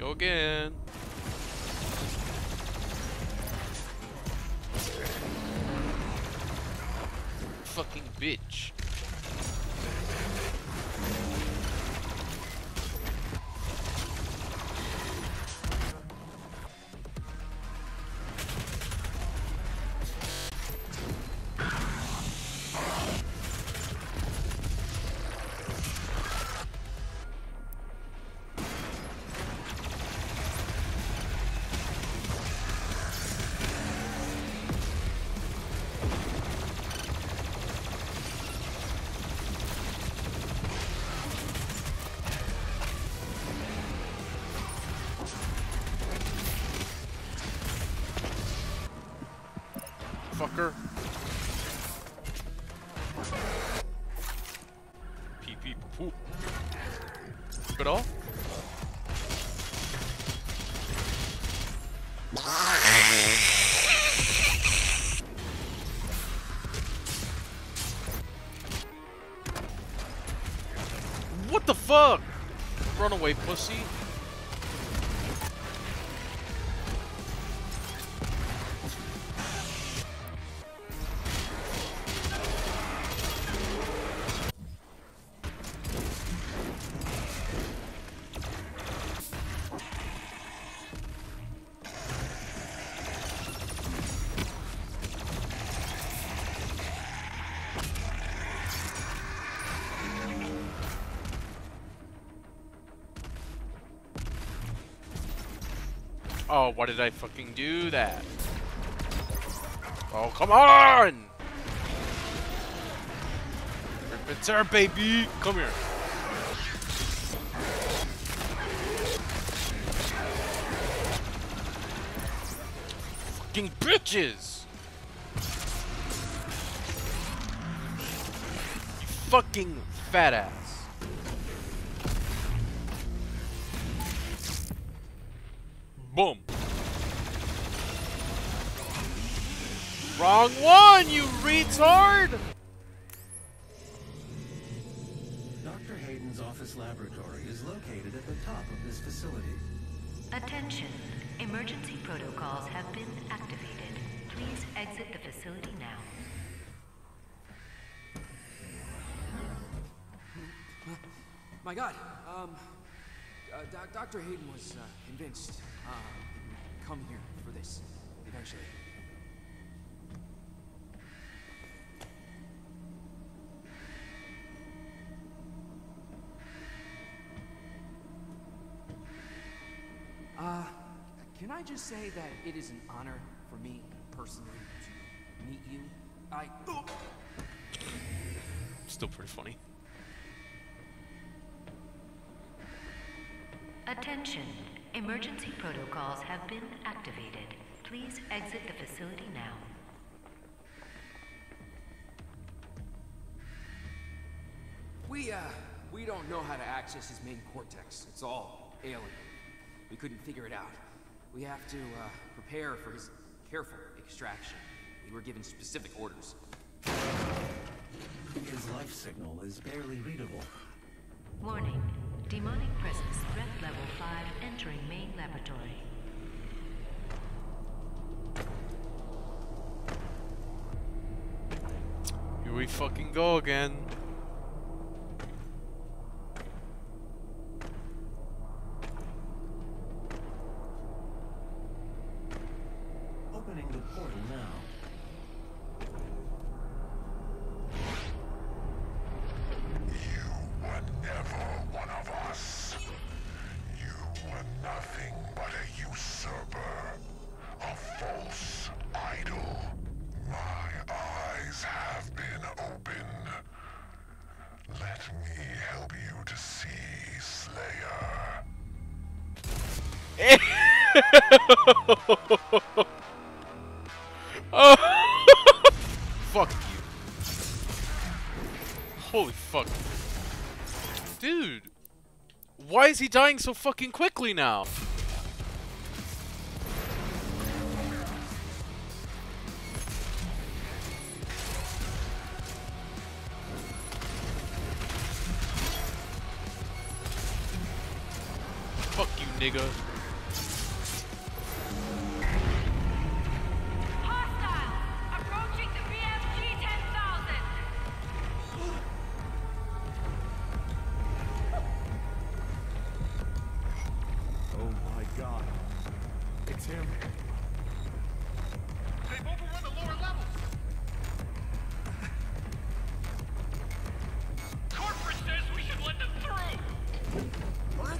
go again. Fucking bitch. Fucker. Pee pee poop. Rip it off. What the fuck? Run away, pussy. Oh, why did I fucking do that? Oh, come on! Rip it turn, baby! Come here. Fucking bitches! You fucking fat ass. Boom. Wrong one, you retard! Dr. Hayden's office laboratory is located at the top of this facility. Attention. Emergency protocols have been activated. Please exit the facility now. My God. Dr. Hayden was convinced come here for this, eventually. Can I just say that it is an honor for me, personally, to meet you? Still pretty funny. Attention. Emergency protocols have been activated. Please exit the facility now. We don't know how to access his main cortex. It's all alien. We couldn't figure it out. We have to, prepare for his careful extraction. We were given specific orders. His life signal is barely readable. Warning. Demonic presence threat level 5 entering main laboratory. Here we fucking go again. Opening the portal now. Fuck you. Holy fuck. Dude. Why is he dying so fucking quickly now? Fuck you, nigga. God. It's him. They've overrun the lower levels. Corporate says we should let them through. What?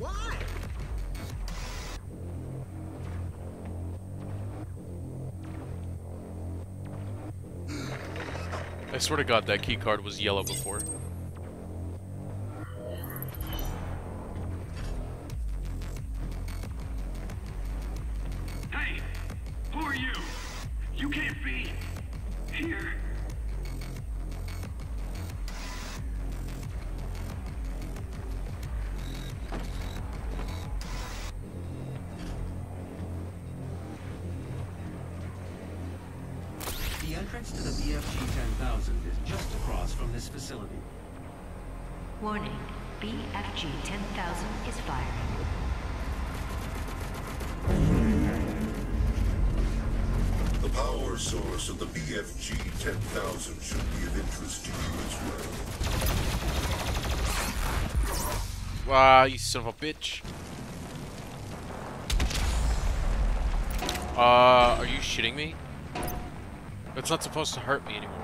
Why? I swear to God, that key card was yellow before. Hey, who are you? You can't be here. The entrance to the BFG-10,000 is just across from this facility. Warning, BFG-10,000 is firing. The power source of the BFG-10,000 should be of interest to you as well. Wow, you son of a bitch. Are you shitting me? It's not supposed to hurt me anymore.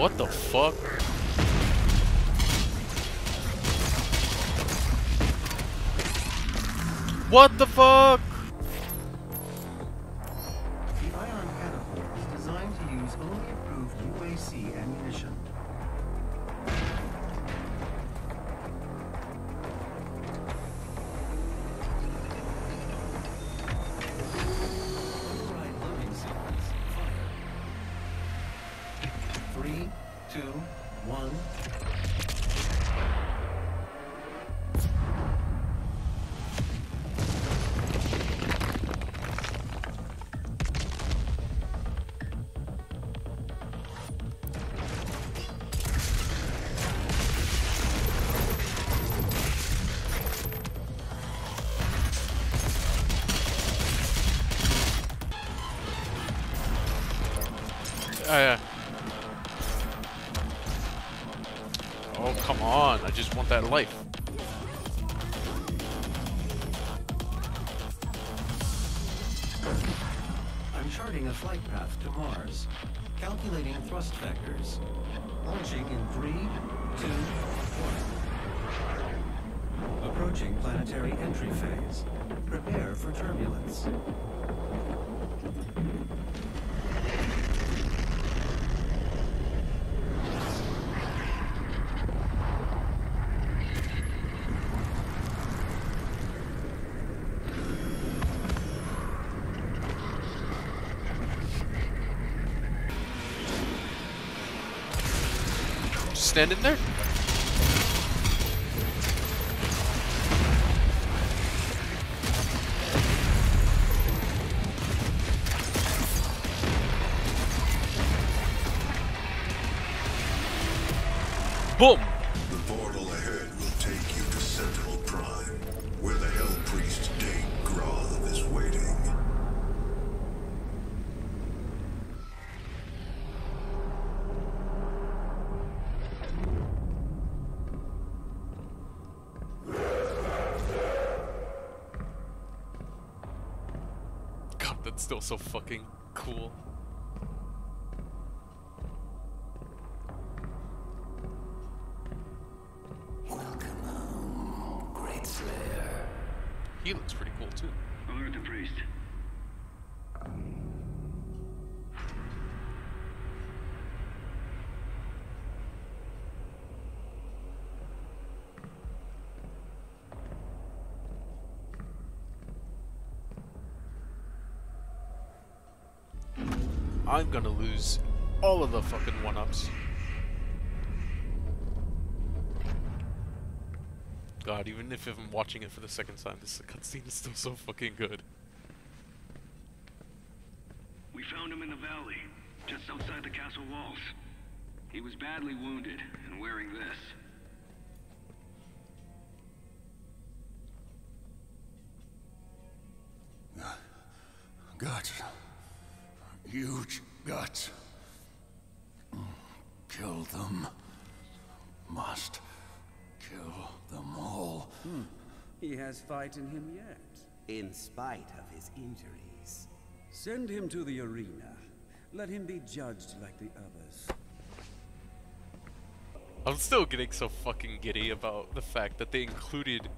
What the fuck? What the fuck? The ion catapult is designed to use only approved UAC ammunition. Override loading sequence. Fire. 3, 2, 1. Oh, come on. I just want that life. I'm charting a flight path to Mars. Calculating thrust vectors. Launching in 3, 2, 1. Approaching planetary entry phase. Prepare for turbulence. Stand in there. Boom. The portal ahead will take you to Sentinel Prime, where the Hell Priest Dane Groth is waiting. That's still so fucking cool. Welcome home, Great Slayer. He looks pretty cool too. Alert the priest. I'm gonna lose all of the fucking one-ups. God, even if I'm watching it for the second time, this cutscene is still so fucking good. We found him in the valley, just outside the castle walls. He was badly wounded and wearing this. God. Huge guts. Kill them. Must. He has fight in him yet. In spite of his injuries. Send him to the arena. Let him be judged like the others. I'm still getting so fucking giddy about the fact that they included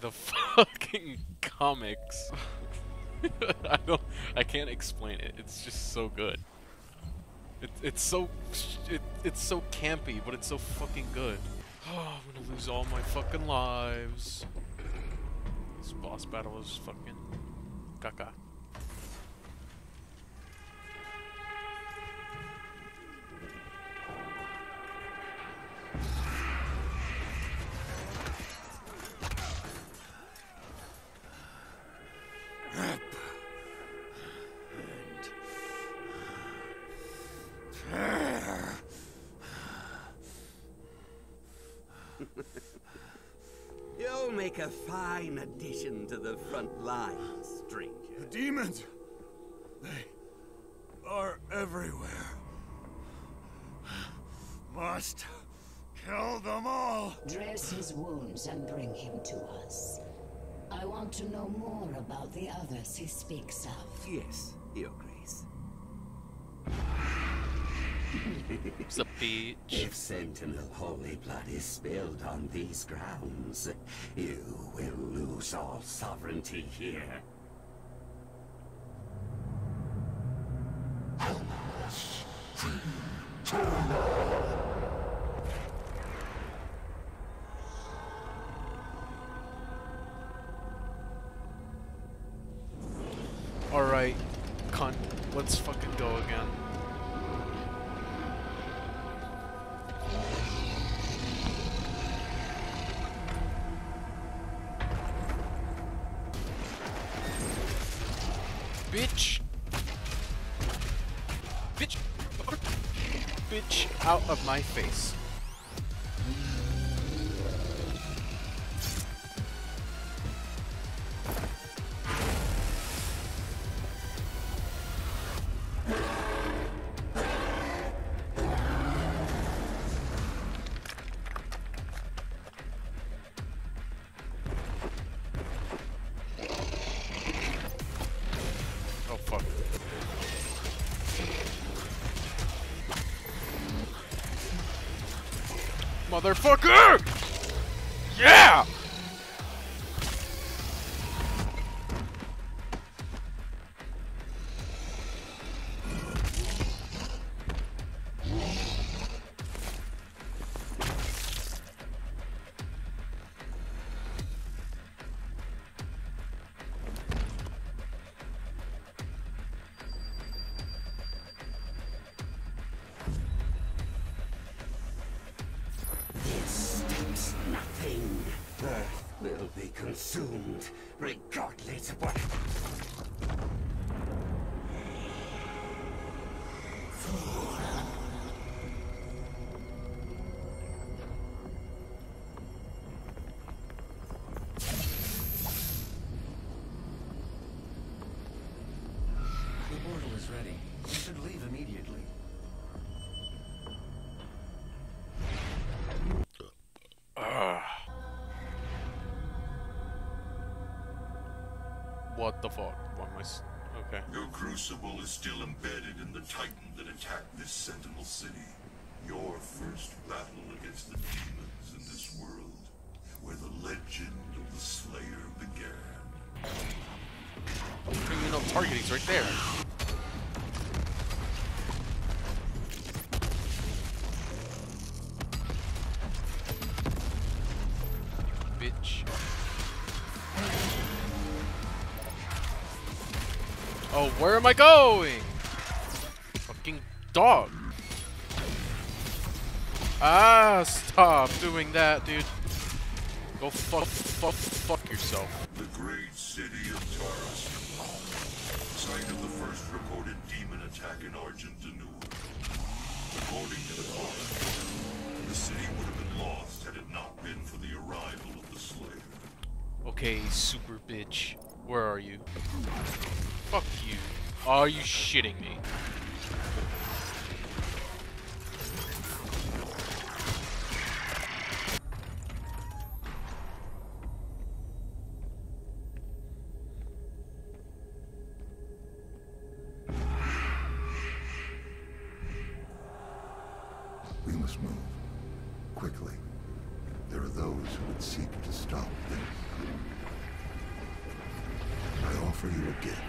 the fucking comics. I can't explain it. It's just so good. It's so campy, but it's so fucking good. Oh, I'm gonna lose all my fucking lives. This boss battle is fucking caca. You'll make a fine addition to the front line, stranger. The demons! They are everywhere. Must kill them all! Dress his wounds and bring him to us. I want to know more about the others he speaks of. Yes, Your Grace. It's a beach. If Sentinel Holy Blood is spilled on these grounds, you will lose all sovereignty here. Alright, cunt, let's fucking go again. Bitch! Bitch! Bitch, out of my face. Motherfucker! Yeah! Consumed, regardless of what. The portal is ready. You should leave immediately. What the fuck? What am I... Okay. Your crucible is still embedded in the Titan that attacked this Sentinel City. Your first battle against the demons in this world, where the legend of the Slayer began. You know, targeting's right there. Bitch. Oh, where am I going? Fucking dog. Ah, stop doing that, dude. Go fuck yourself. The great city of Taurus Department, site of the first recorded demon attack in Argentina. According to the Taurus, the city would have been lost had it not been for the arrival of the Slayer. Okay, super bitch. Where are you? Fuck you. Are you shitting me? quickly. There are those who would seek to stop them. I offer you a gift.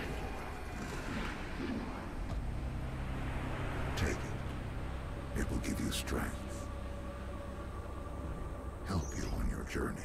Take it. It will give you strength. Help you on your journey.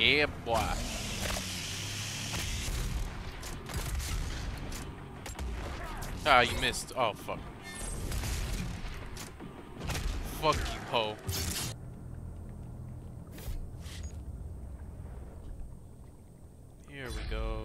Yeah, boy. Ah, you missed. Oh, fuck. Fuck you, Poe. Here we go.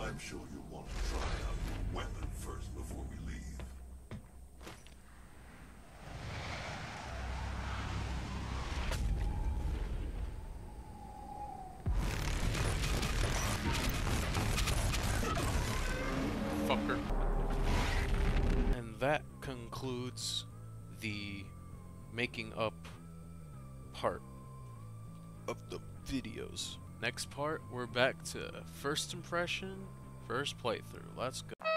I'm sure you'll want to try out your weapon first before we leave. Fucker. And that concludes the making up part of the videos. Next part, we're back to first impression. First playthrough, let's go.